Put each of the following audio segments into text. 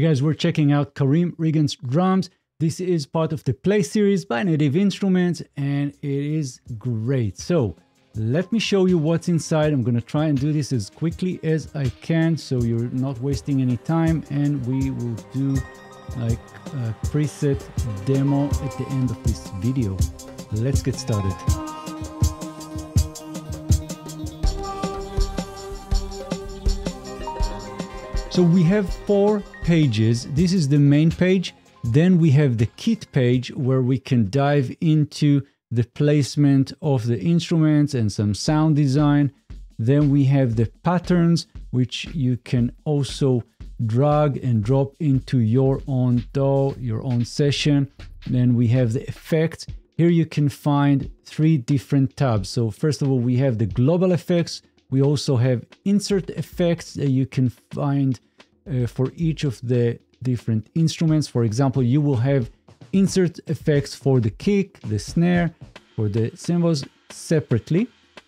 Hey guys, we're checking out Karriem Riggins drums. This is part of the Play series by Native Instruments, and it is great. So let me show you what's inside. I'm going to try and do this as quickly as I can so you're not wasting any time, and we will do like a preset demo at the end of this video. Let's get started. So we have 4 pages. This is the main page. Then we have the kit page where we can dive into the placement of the instruments and some sound design. Then we have the patterns, which you can also drag and drop into your own DAW, your own session. Then we have the effects. Here you can find 3 different tabs. So first of all, we have the global effects. We also have insert effects that you can find for each of the different instruments. For example, you will have insert effects for the kick, the snare, for the cymbals separately.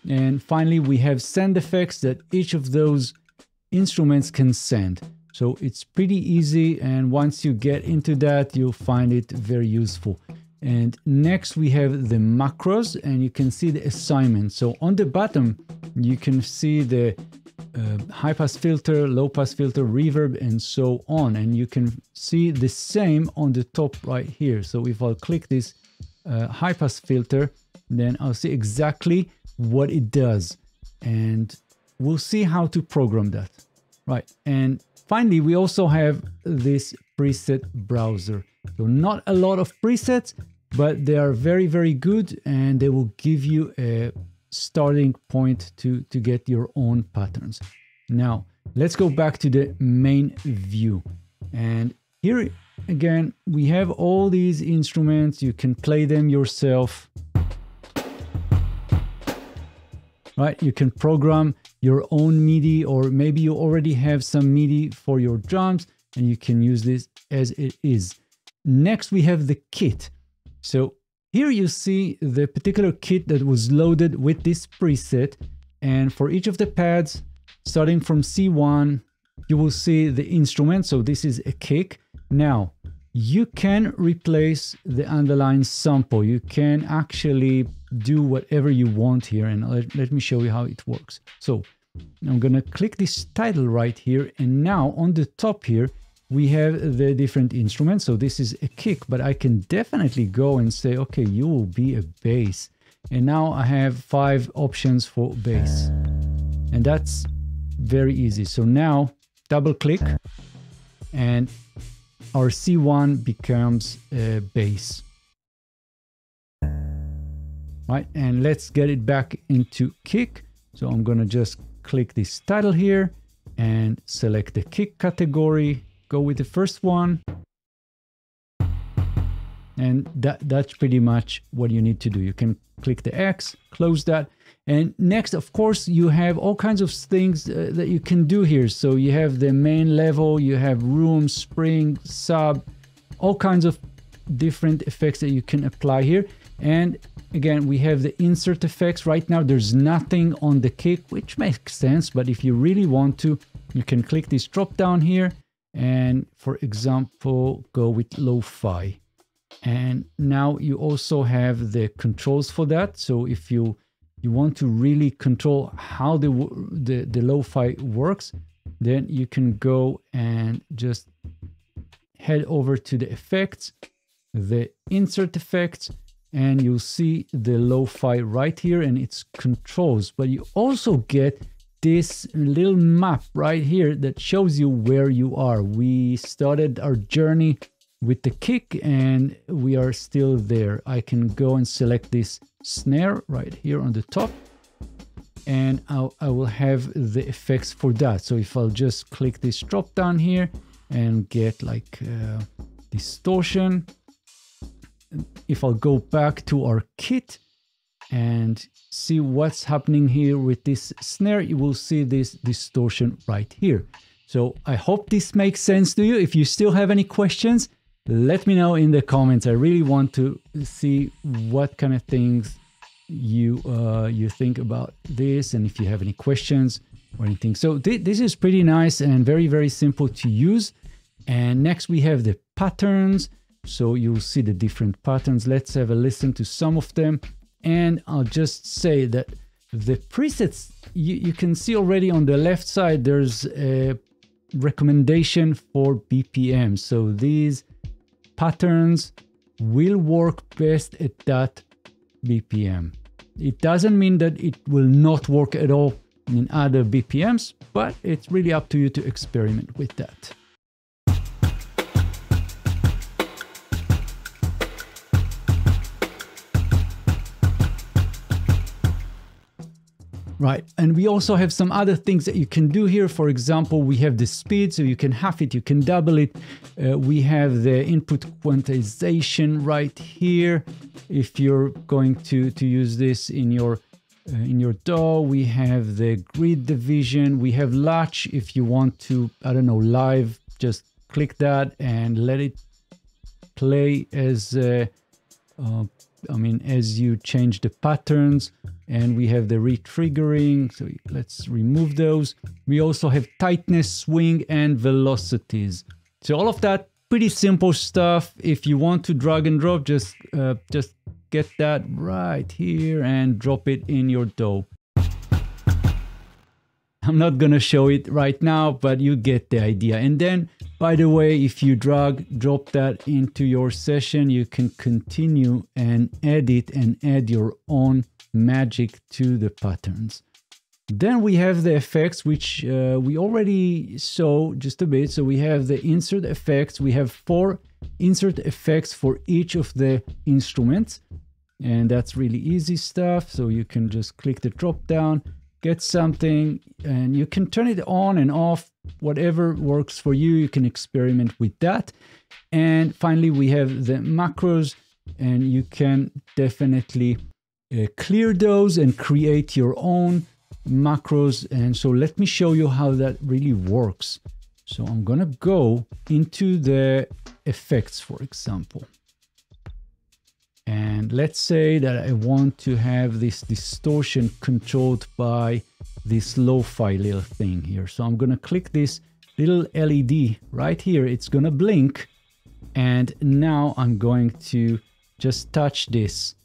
And finally, we have send effects that each of those instruments can send. So it's pretty easy, and once you get into that, you'll find it very useful. And next we have the macros, and you can see the assignment. So on the bottom, you can see the high pass filter, low pass filter, reverb, and so on. And you can see the same on the top right here. So if I'll click this high pass filter, then I'll see exactly what it does. And we'll see how to program that. Right. And finally, we also have this preset browser. So not a lot of presets, but they are very, very good, and they will give you a starting point to get your own patterns. Now, let's go back to the main view. And here again, we have all these instruments. You can play them yourself. Right? You can program your own MIDI, or maybe you already have some MIDI for your drums and you can use this as it is. Next, we have the kit. So here you see the particular kit that was loaded with this preset. And for each of the pads, starting from C1, you will see the instrument. So this is a kick. Now, you can replace the underlying sample. You can actually do whatever you want here. And let me show you how it works. So I'm going to click this title right here. And now on the top here, we have the different instruments. So this is a kick, but I can definitely go and say, okay, you will be a bass. And now I have 5 options for bass. And that's very easy. So now double click and our C1 becomes a bass. Right, and let's get it back into kick. So I'm gonna just click this title here and select the kick category. Go with the first one, and that's pretty much what you need to do. You can click the X, close that, and next, of course, you have all kinds of things that you can do here. So you have the main level, you have room, spring, sub, all kinds of different effects that you can apply here. And again, we have the insert effects. Right now, there's nothing on the kick, which makes sense, but if you really want to, you can click this drop down here and, for example, go with lo-fi. And now you also have the controls for that. So if you want to really control how the lo-fi works, then you can go and just head over to the effects, the insert effects, and you'll see the lo-fi right here and its controls. But you also get this little map right here that shows you where you are. We started our journey with the kick and we are still there. I can go and select this snare right here on the top, and I will have the effects for that. So if I'll just click this drop down here and get like distortion. If I'll go back to our kit and see what's happening here with this snare, you will see this distortion right here. So I hope this makes sense to you. If you still have any questions, let me know in the comments. I really want to see what kind of things you think about this, and if you have any questions or anything. So this is pretty nice and very, very simple to use. And next we have the patterns. So you'll see the different patterns. Let's have a listen to some of them. And I'll just say that the presets, you can see already on the left side, there's a recommendation for BPM. So these patterns will work best at that BPM. It doesn't mean that it will not work at all in other BPMs, but it's really up to you to experiment with that. Right, and we also have some other things that you can do here. For example, we have the speed, so you can half it, you can double it. We have the input quantization right here. If you're going to use this in your DAW, we have the grid division. We have latch. If you want to, I don't know, live, just click that and let it play as as you change the patterns. And we have the re-triggering, so let's remove those. We also have tightness, swing, and velocities. So all of that, pretty simple stuff. If you want to drag and drop, just get that right here and drop it in your DAW. I'm not gonna show it right now, but you get the idea. And then, by the way, if you drop that into your session, you can continue and edit and add your own magic to the patterns. Then we have the effects, which we already saw just a bit. So we have the insert effects. We have 4 insert effects for each of the instruments. And that's really easy stuff. So you can just click the drop down, get something, and you can turn it on and off, whatever works for you. You can experiment with that. And finally, we have the macros, and you can definitely clear those and create your own macros. And so let me show you how that really works. So I'm gonna go into the effects, for example. And let's say that I want to have this distortion controlled by this lo-fi little thing here. So I'm gonna click this little LED right here. It's gonna blink. And now I'm going to just touch this.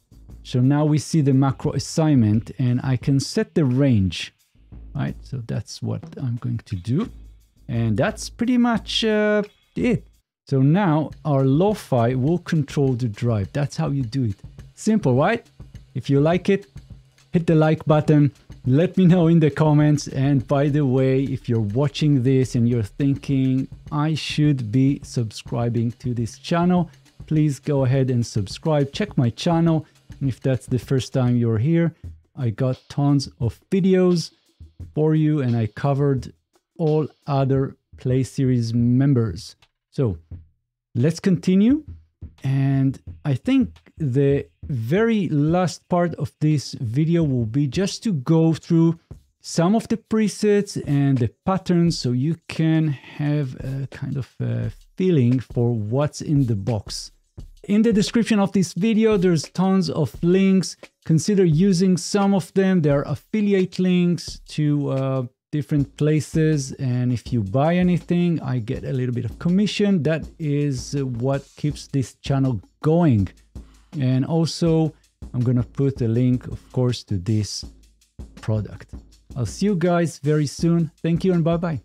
So now we see the macro assignment, and I can set the range, right? So that's what I'm going to do. And that's pretty much it. So now our lo-fi will control the drive. That's how you do it. Simple, right? If you like it, hit the like button. Let me know in the comments. And by the way, if you're watching this and you're thinking, I should be subscribing to this channel, please go ahead and subscribe. Check my channel. If that's the first time you're here, I got tons of videos for you, and I covered all other Play Series members. So let's continue. And I think the very last part of this video will be just to go through some of the presets and the patterns, so you can have a kind of a feeling for what's in the box. In the description of this video, there's tons of links. Consider using some of them. There are affiliate links to different places. And if you buy anything, I get a little bit of commission. That is what keeps this channel going. And also, I'm gonna put a link, of course, to this product. I'll see you guys very soon. Thank you and bye-bye.